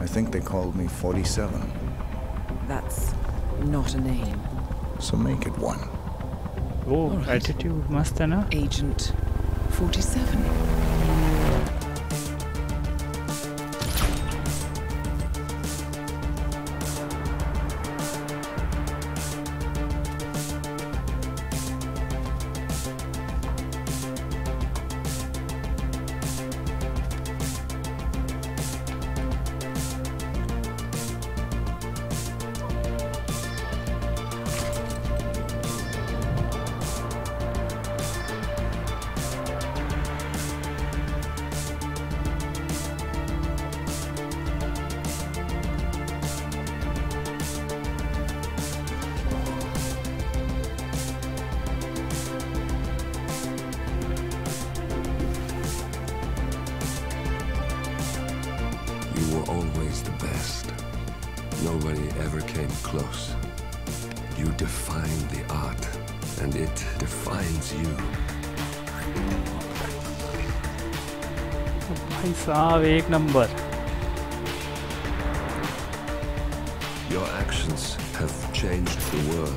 I think they called me 47. That's not a name. So make it one. Oh, right. Attitude master, na? Agent 47. Always the best. Nobody ever came close. You define the art, and it defines you. Bhai sahab, ek number. Your actions have changed the world.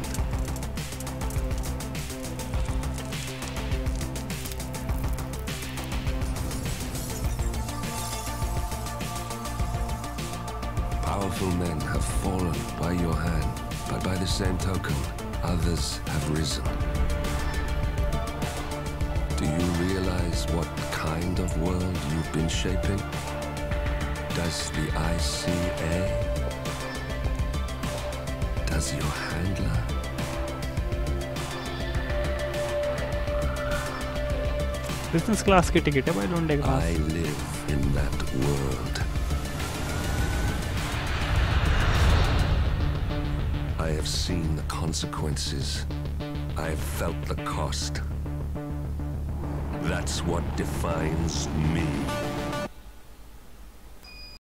Powerful men have fallen by your hand, but by the same token, others have risen. Do you realize what kind of world you've been shaping? Does the ICA? Does your handler? Business class ke ticket hai, don't take class. I live in that world. I have seen the consequences. I have felt the cost. That's what defines me.